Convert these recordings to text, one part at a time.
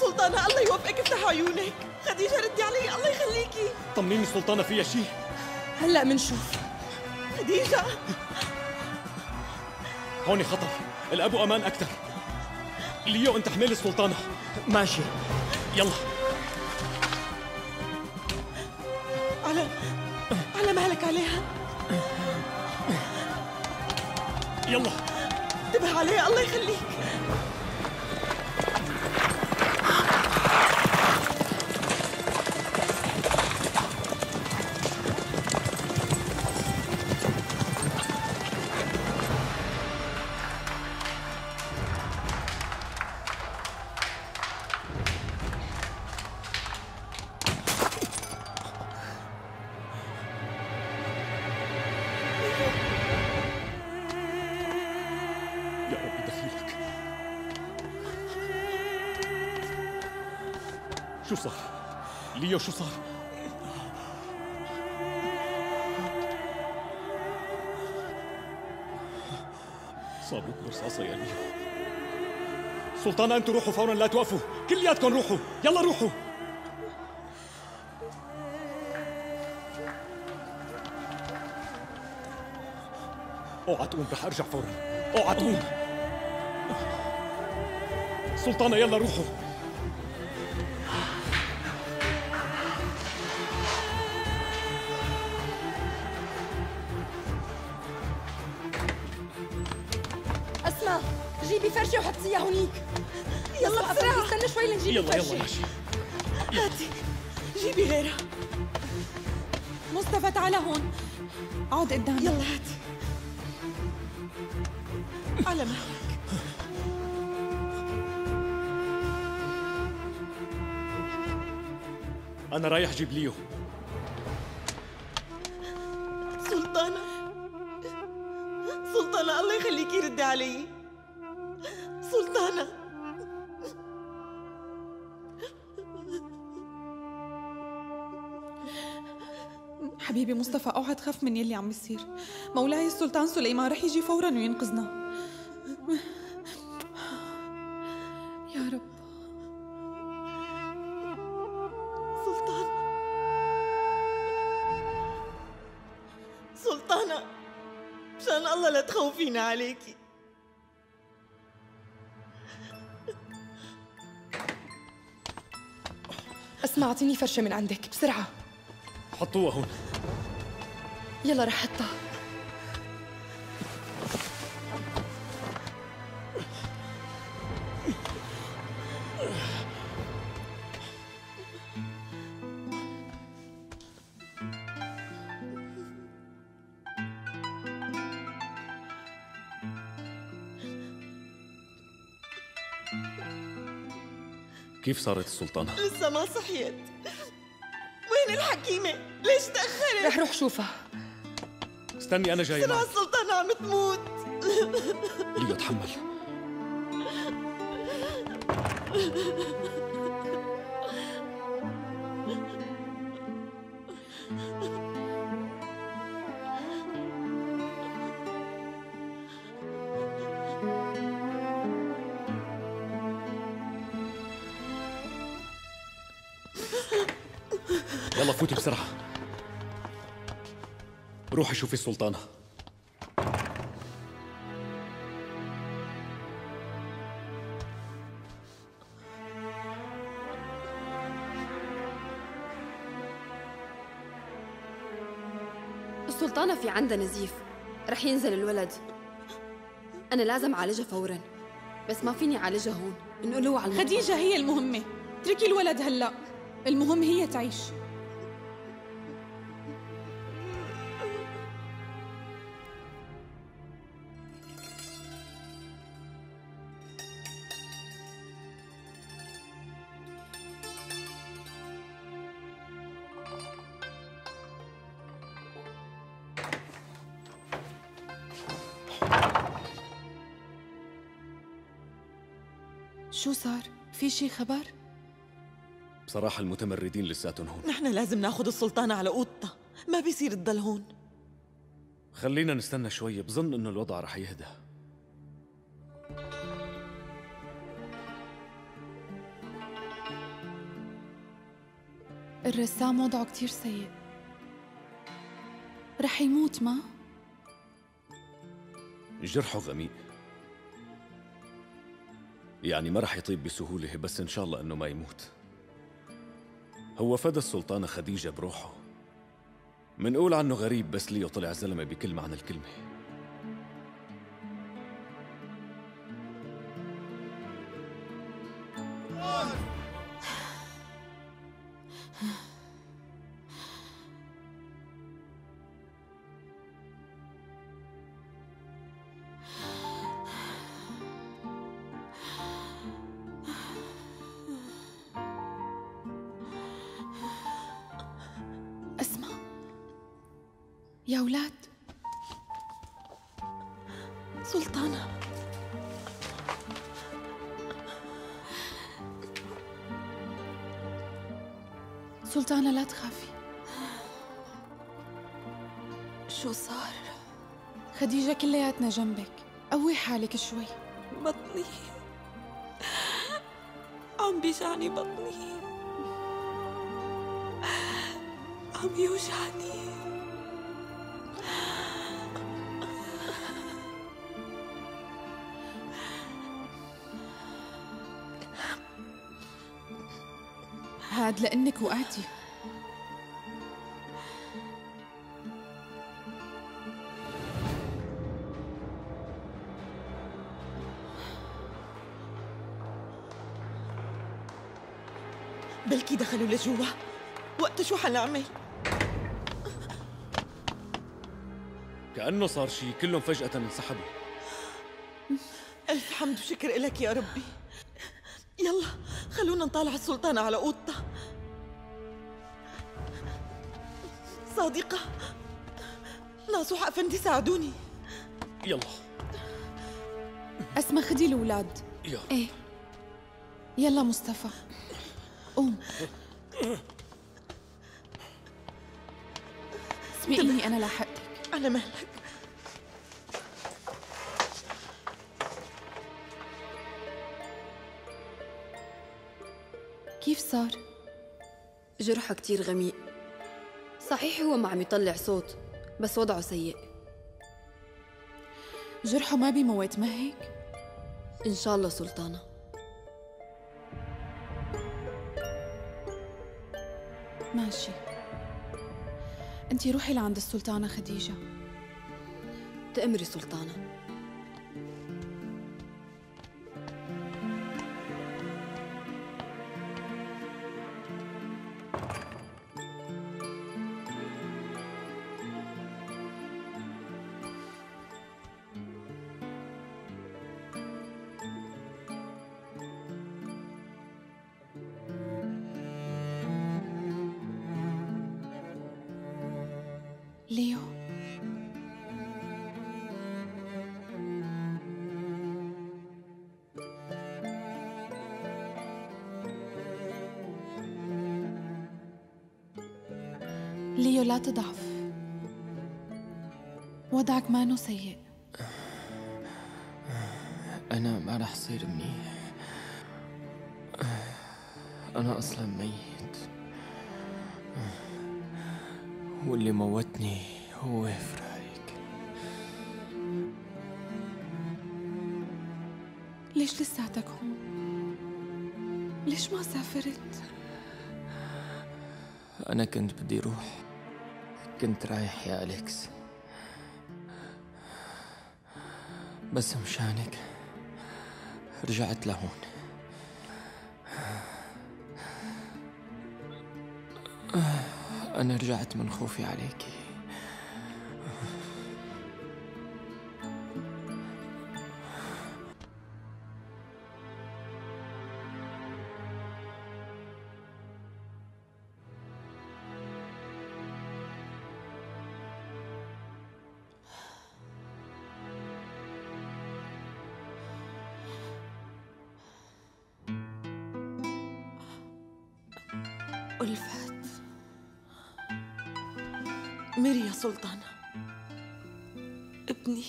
سلطانة الله يوفقك، افتح عيونك. خديجة ردي علي الله يخليكي. طمنيني سلطانة، فيها شيء؟ هلا منشوف. خديجة هون خطر، الابو امان اكثر. ليو انت حملي سلطانة. ماشي يلا. على مهلك عليها. يلا انتبه عليها الله يخليك. شو صار؟ ليو شو صار؟ صابوك برصاصة يا ليو. سلطانة انتوا روحوا فورا، لا توقفوا، كلياتكم روحوا، يلا روحوا. اوعى تقوم، رح ارجع فورا، اوعى تقوم. سلطانة يلا روحوا. جيبي فرشة وحطيها هونيك. يلا بسرعة، استنى شوي لنجيب الفرشة. يلا ماشي. هاتي جيبي غيرها. مصطفى تعال هون، اقعد قدامي. يلا هاتي. على مهلك. أنا رايح جيب ليو. سلطانة سلطانة الله يخليكي ردي علي. سلطانة حبيبي مصطفى اوعى تخاف من يلي عم يصير، مولاي السلطان سليمان رح يجي فورا وينقذنا يا رب. سلطانة سلطانة مشان الله لا تخوفينا عليكي. اسمع اعطيني فرشة من عندك بسرعة. حطوها هون. يلا رح حطها. كيف صارت السلطانة؟ لسه ما صحيت. وين الحكيمة؟ ليش تأخرت؟ رح روح شوفها. استني أنا جاي. بسرعة السلطانة عم تموت. ليو تحمل. يلا فوتي بسرعة، روحي شوفي السلطانة. السلطانة في عندها نزيف، رح ينزل الولد. أنا لازم أعالجها فورا، بس ما فيني أعالجها هون، نقولوها على الموضوع. خديجة هي المهمة، اتركي الولد هلا، المهم هي تعيش. شو صار؟ في شي خبر؟ بصراحة المتمردين لساتهم هون. نحن لازم ناخذ السلطانة على أوضتها، ما بيصير تضل هون. خلينا نستنى شوي، بظن إنه الوضع رح يهدى. الرسام وضعه كتير سيء، رح يموت. ما جرحه غميق، يعني ما رح يطيب بسهولة، بس إن شاء الله إنه ما يموت. هو فدى السلطانة خديجة بروحه، منقول عنه غريب، بس ليو طلع زلمة بكل معنى الكلمة. يا أولاد، سلطانة سلطانة لا تخافي. شو صار؟ خديجة كلياتنا جنبك، قوي حالك شوي. بطني عم بيجعني، بطني عم يوجعني. هاد لأنك وقعتي. بلكي دخلوا لجوا، وقت شو حنعمل؟ كأنه صار شي، كلهم فجأة انسحبوا. ألف حمد وشكر لك يا ربي. يلا خلونا نطالع السلطانة على أوضتها. صادقة، ناصح أفندي ساعدوني. يلا أسمى، خدي الأولاد. إيه يلا مصطفى قوم. اسمعيني، أنا لاحقتك. على مهلك. كيف صار؟ جرحه كتير غميق، صحيح هو ما عم يطلع صوت بس وضعه سيء. جرحه ما بيموت، ما هيك؟ إن شاء الله سلطانة. ماشي، أنتي روحي لعند السلطانة خديجة. تأمري سلطانة. ليو، ليو لا تضعف، وضعك مانو سيء. أنا ما رح صير منيح، أنا أصلا ميت، واللي موتني هو فرايك. ليش لساتك هون؟ ليش ما سافرت؟ أنا كنت بدي روح، كنت رايح يا أليكس، بس مشانك رجعت لهون. أنا رجعت من خوفي عليكي. ألفت، مري يا سلطانة، ابني.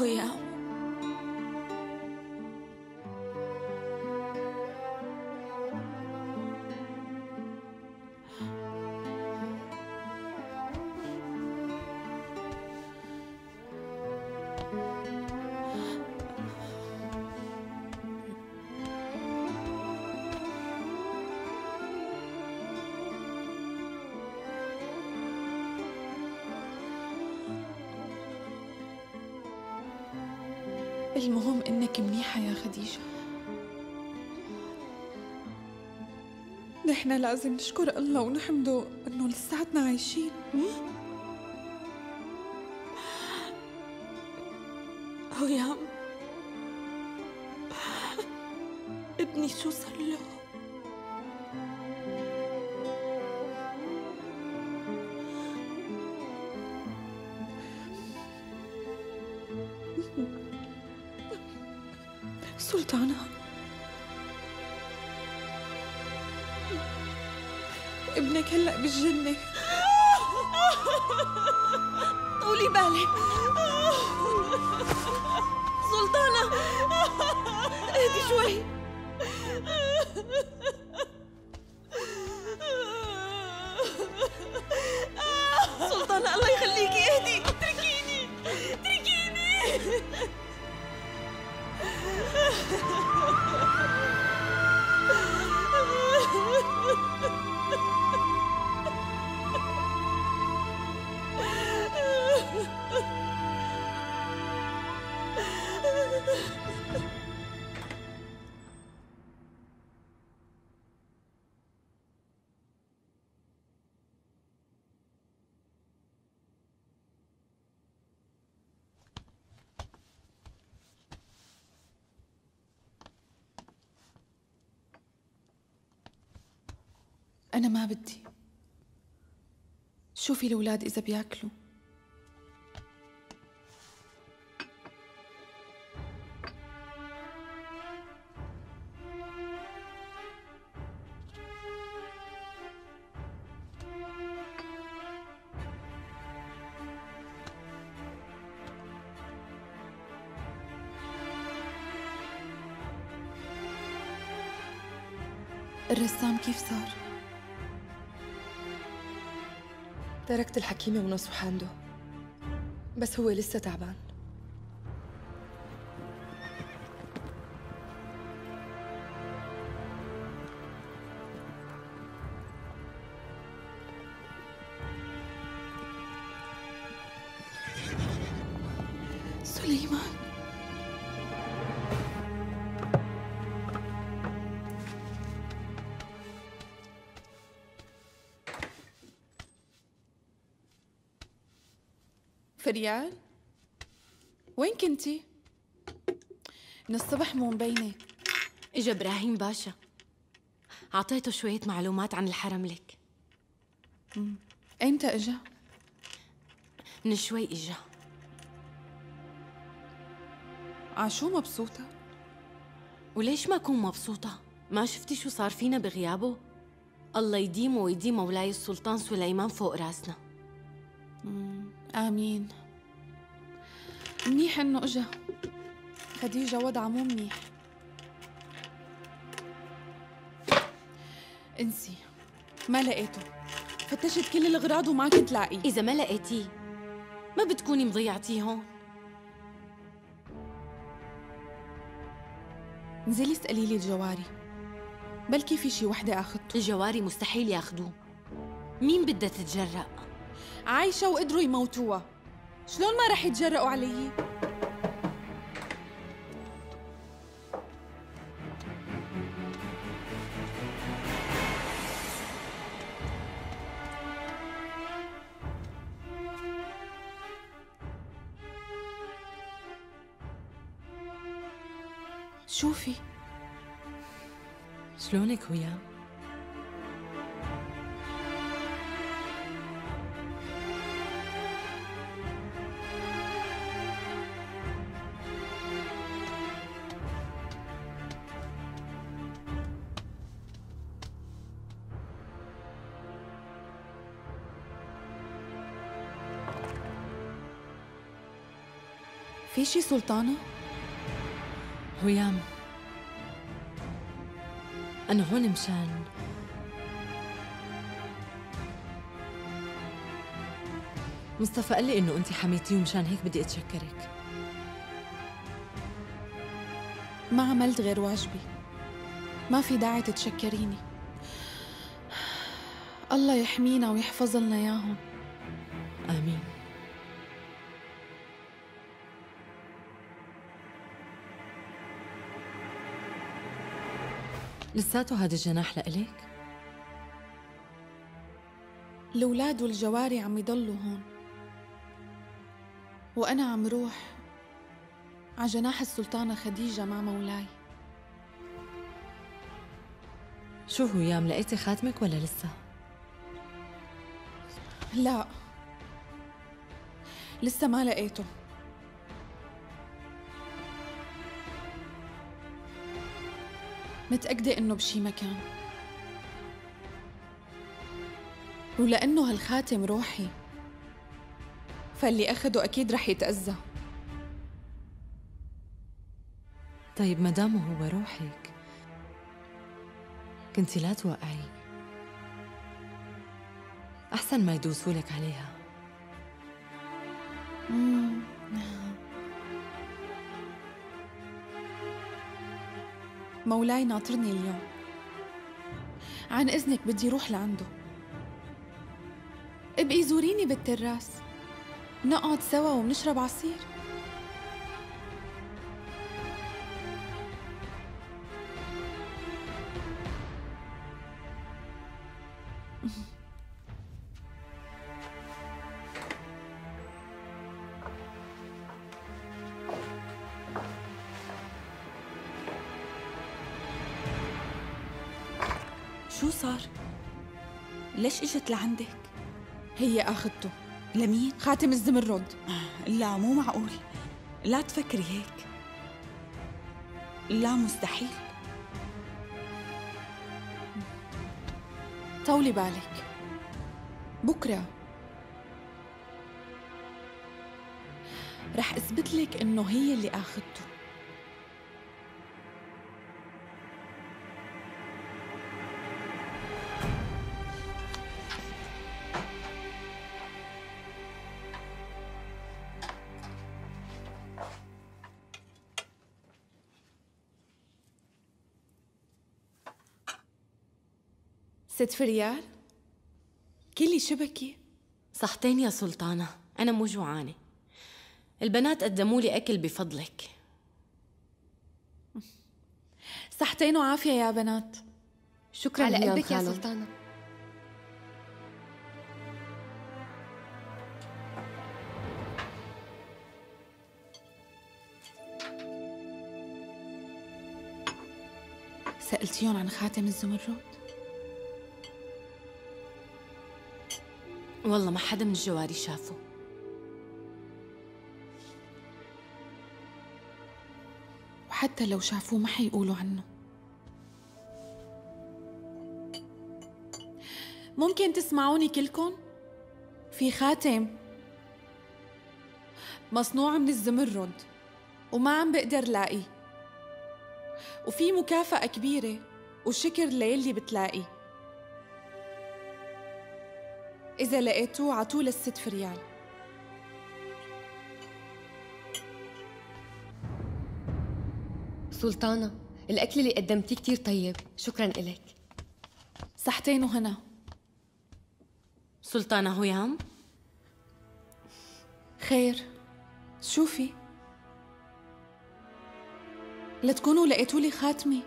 هيام. المهم انك منيحة يا خديجة. نحن لازم نشكر الله ونحمده انه لساتنا عايشين. هيام ابني شو صار له؟ سلطانة ابنك هلأ بالجنة، طولي بالك. سلطانة اهدي شوي. سلطانة الله يخليكي اهدي، اتركيني اتركيني. أنا ما بدي. شوفي الأولاد إذا بياكلوا. الرسام كيف صار؟ تركت الحكيمة ونصف حامده، بس هو لسه تعبان. سليمان فريال، وين كنتي؟ من الصبح مو مبينة. اجا ابراهيم باشا، اعطيته شوية معلومات عن الحرم لك. ايمتى اجا؟ من شوي اجا. عشو مبسوطة؟ وليش ما اكون مبسوطة؟ ما شفتي شو صار فينا بغيابه؟ الله يديمه ويديم مولاي السلطان سليمان فوق راسنا. آمين. منيح إنه إجا. خديجة وضعها مو منيح. انسي، ما لقيته. فتشت كل الأغراض وما كنت لاقيه. إذا ما لقيتيه ما بتكوني مضيعتيه هون. انزلي اسألي لي الجواري، بلكي في شي وحدة آخذته. الجواري مستحيل ياخذوه. مين بدها تتجرأ؟ عايشة وقدروا يموتوها، شلون ما رح يتجرأوا علي؟ شوفي شلونك هيام؟ في شي سلطانة؟ هيام، أنا هون مشان مصطفى قال لي إنه أنت حميتي، ومشان هيك بدي أتشكرك. ما عملت غير واجبي، ما في داعي تتشكريني. الله يحمينا ويحفظ لنا إياهم. آمين. لساته هذا الجناح لإلك؟ الأولاد والجواري عم يضلوا هون، وأنا عم روح ع جناح السلطانة خديجة مع مولاي. شو هيام، لقيتي خاتمك ولا لسه؟ لا، لسه ما لقيته. متأكدة إنه بشي مكان، ولأنه هالخاتم روحي فاللي أخده أكيد رح يتأذى. طيب ما دامه هو روحك كنتي لا توقعي، أحسن ما يدوسولك عليها. مولاي ناطرني اليوم، عن إذنك بدي روح لعنده. ابقي زوريني بالتراس، نقعد سوا وبنشرب عصير. شو صار؟ ليش اجت لعندك؟ هي اخذته. لمين؟ خاتم الزمرد. لا مو معقول، لا تفكري هيك، لا مستحيل. طولي بالك، بكره رح اثبت لك انه هي اللي اخذته. ست فريال، كلي شبكي. صحتين يا سلطانة، أنا مو جوعانة. البنات قدموا لي أكل بفضلك. صحتين وعافية يا بنات. شكرا على قلبك يا سلطانة. سألتيهم عن خاتم الزمرد؟ والله ما حدا من الجواري شافه. وحتى لو شافوه ما حيقولوا عنه. ممكن تسمعوني كلكم؟ في خاتم مصنوع من الزمرد وما عم بقدر لاقيه، وفي مكافأة كبيرة وشكر للي بتلاقي. إذا لقيتوه عطوه للست فريال. سلطانة، الأكل اللي قدمتيه كتير طيب، شكراً إلك. صحتين وهنا. سلطانة، هيام؟ خير، شوفي، لا تكونوا لقيتوا لي خاتمي.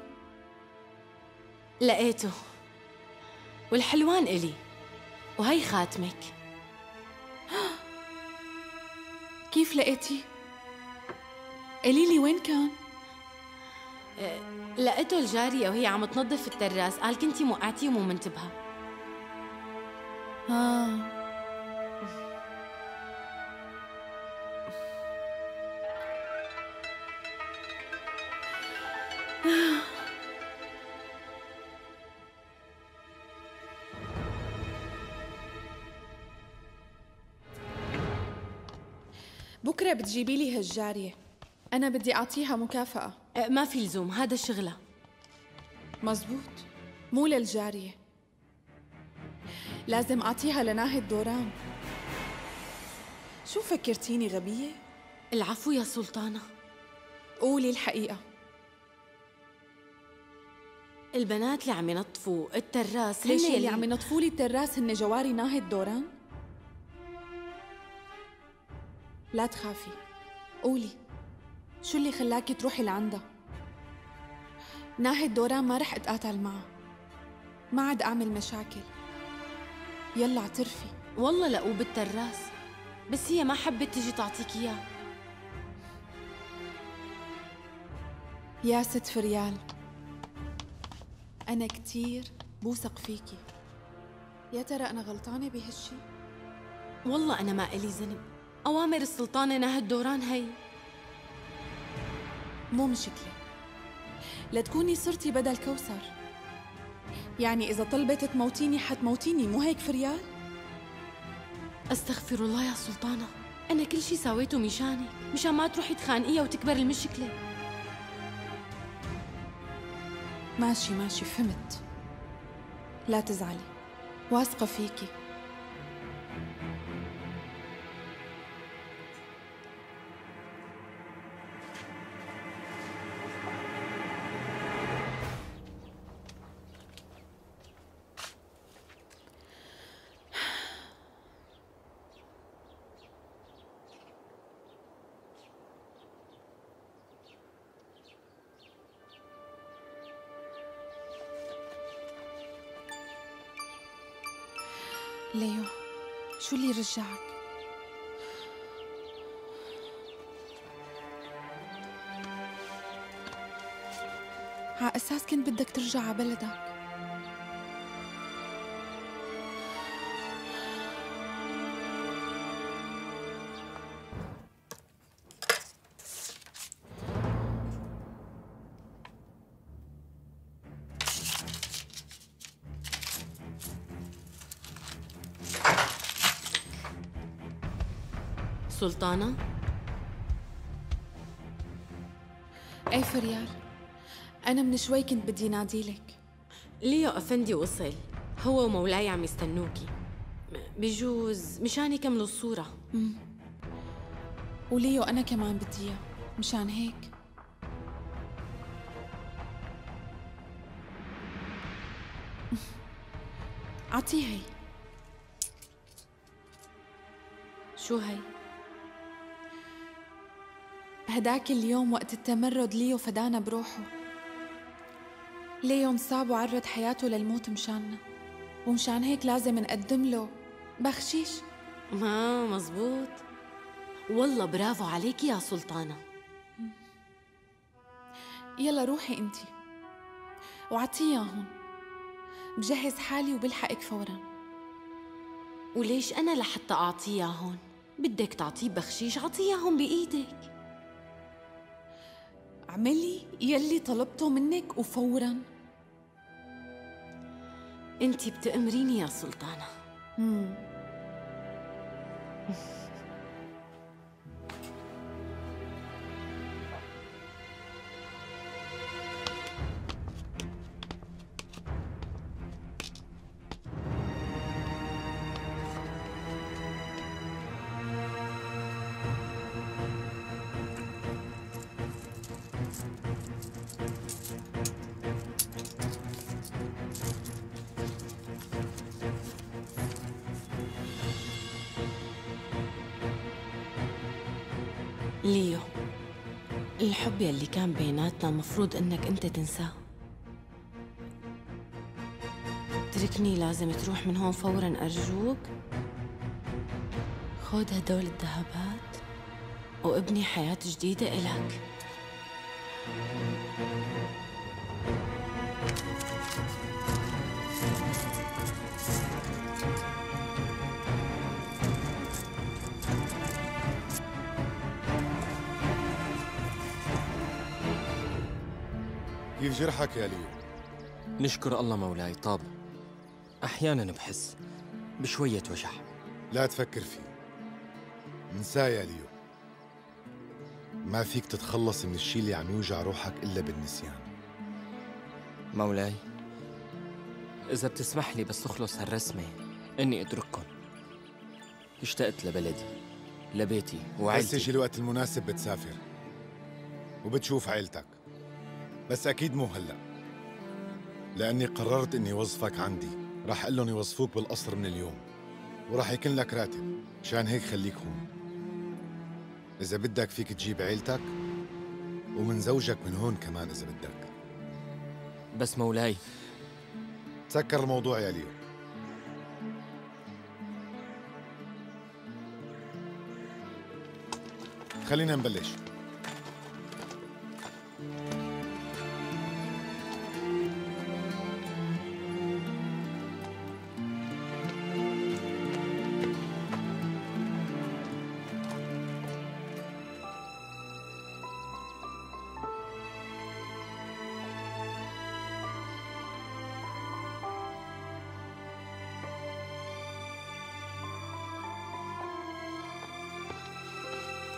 لقيته، والحلوان إلي، وهي خاتمك. كيف لقيتي؟ قولي لي وين كان؟ لقيته الجارية وهي عم تنظف التراس، قال كنتي موقعتيه ومو منتبهة. بكره بتجيبي لي هالجارية أنا بدي أعطيها مكافأة. ما في لزوم، هذا شغلها. مزبوط، مو للجارية. لازم أعطيها لناهد الدوران. شو فكرتيني غبية؟ العفو يا سلطانة، قولي الحقيقة. البنات اللي عم ينطفوا التراس هن اللي عم ينطفوا لي التراس هن جواري ناهد الدوران؟ لا تخافي، قولي شو اللي خلاكي تروحي لعندها؟ ناهد الدوران ما رح اتقاتل معه، ما عاد اعمل مشاكل. يلا اعترفي. والله لقوه بالتراس، بس هي ما حبت تيجي تعطيك اياه. يا ست فريال، أنا كتير بوثق فيكي، يا ترى أنا غلطانة بهالشي؟ والله أنا ما إلي ذنب، أوامر السلطانة ناهد الدوران هي. مو مشكلة، لتكوني صرتي بدل كوثر. يعني إذا طلبت تموتيني حتموتيني، مو هيك فريال؟ أستغفر الله يا سلطانة، أنا كل شي سويته مشانك، مشان ما تروحي تخانقيها وتكبر المشكلة. ماشي ماشي، فهمت، لا تزعلي، واثقة فيكي. ليو، شو اللي رجعك؟ على أساس كنت بدك ترجع على بلدك. سلطانة؟ اي فريال، أنا من شوي كنت بدي ناديلك. ليو أفندي وصل، هو ومولاي عم يستنوكي، بجوز مشان يكملوا الصورة. وليو أنا كمان بدي إياه، مشان هيك. أعطيه هي. شو هي؟ هداك اليوم وقت التمرد ليو فدانا بروحه. ليو انصاب وعرض حياته للموت مشاننا، ومشان هيك لازم نقدم له بخشيش. ما مزبوط. والله برافو عليكي يا سلطانة. يلا روحي انتي وعطياهم، بجهز حالي وبلحقك فورا. وليش أنا لحتى أعطياهم؟ بدك تعطيه بخشيش، عطياهم بإيدك. اعملي يلي طلبته منك وفوراً. انتي بتأمريني يا سلطانة. ليو، الحب يلي كان بيناتنا مفروض انك انت تنساه. اتركني، لازم تروح من هون فورا ارجوك. خذ هدول الذهبات وابني حياة جديدة الك. كيف جرحك يا ليو؟ نشكر الله مولاي طاب، أحياناً بحس بشوية وجع. لا تفكر فيه، انساه يا ليو. ما فيك تتخلص من الشيء اللي عم يوجع روحك إلا بالنسيان. مولاي، إذا بتسمح لي بس تخلص هالرسمة إني أترككم. اشتقت لبلدي، لبيتي وعائلتي. بس يجي الوقت المناسب بتسافر وبتشوف عائلتك، بس أكيد مو هلأ، لأني قررت إني وظفك عندي. رح أقول لهم يوظفوك بالقصر من اليوم، ورح يكون لك راتب، مشان هيك خليك هون. إذا بدك فيك تجيب عيلتك ومن زوجك من هون كمان إذا بدك. بس مولاي، تذكر الموضوع يا ليو. خلينا نبلش.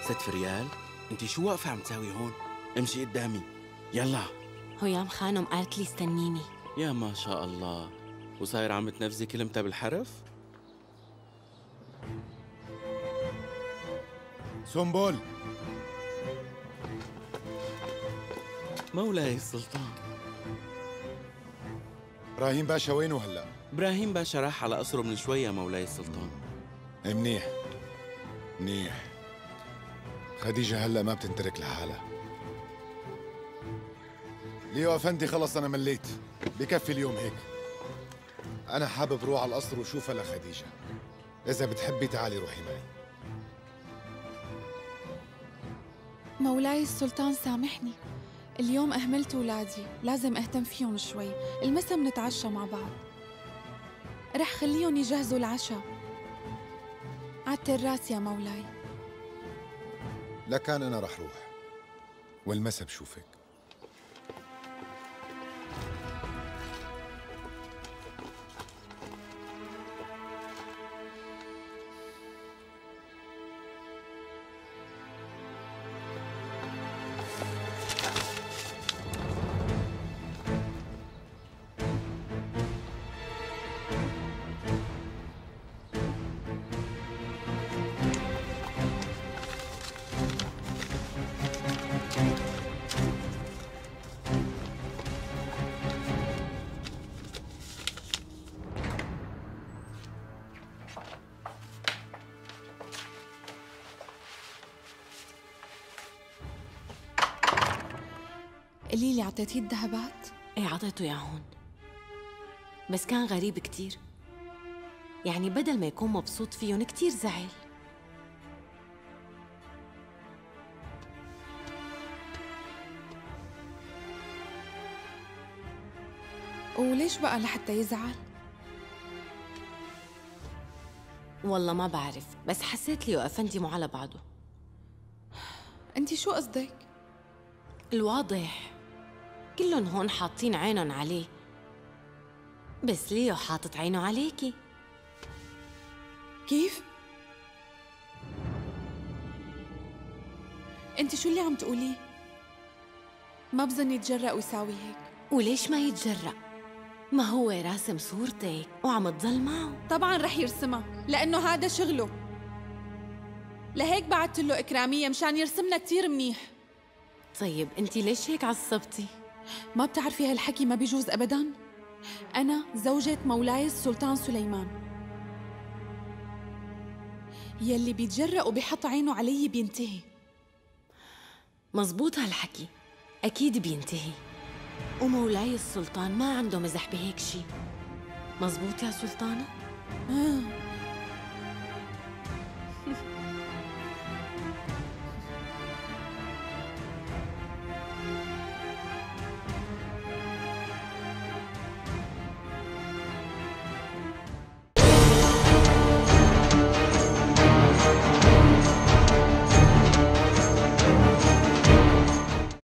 ست فريال، انتي شو واقفة عم تساوي هون؟ امشي قدامي، يلا. هيام خانم قالت لي استنيني. يا ما شاء الله، وصاير عم تنفذي كلمتها بالحرف؟ سونبول. مولاي السلطان. ابراهيم باشا وينه هلا؟ ابراهيم باشا راح على قصره من شوية. مولاي السلطان. منيح منيح. خديجة هلا ما بتنترك لحالها. ليو افندي، خلص انا مليت، بكفي اليوم هيك. انا حابب روح على القصر وشوفها لخديجة. اذا بتحبي تعالي روحي معي. مولاي السلطان سامحني، اليوم اهملت اولادي، لازم اهتم فيهم شوي. المساء بنتعشى مع بعض، رح خليهم يجهزوا العشاء على التراس يا مولاي. لكان أنا رح روح، والمسا بشوفك. قلي لي، عطيتيه الذهبات؟ ايه عطيته ياهن، بس كان غريب كتير. يعني بدل ما يكون مبسوط فيهن كتير زعل. وليش بقى لحتى يزعل؟ والله ما بعرف، بس حسيت ليو افندي مو على بعضه. انتي شو قصدك؟ الواضح كلهم هون حاطين عينهم عليه، بس ليو حاطط عينه عليكي. كيف؟ انت شو اللي عم تقوليه؟ ما بظن يتجرأ ويساوي هيك. وليش ما يتجرأ؟ ما هو راسم صورتك وعم تضل معه. طبعا رح يرسمها، لأنه هذا شغله. لهيك بعثت له إكرامية مشان يرسمنا كتير منيح. طيب انتي ليش هيك عصبتي؟ ما بتعرفي هالحكي ما بيجوز ابدا. انا زوجة مولاي السلطان سليمان، يلي بيتجرأ وبيحط عينه علي بينتهي. مزبوط هالحكي، اكيد بينتهي، ومولاي السلطان ما عنده مزح بهيك شيء. مزبوط يا سلطانة؟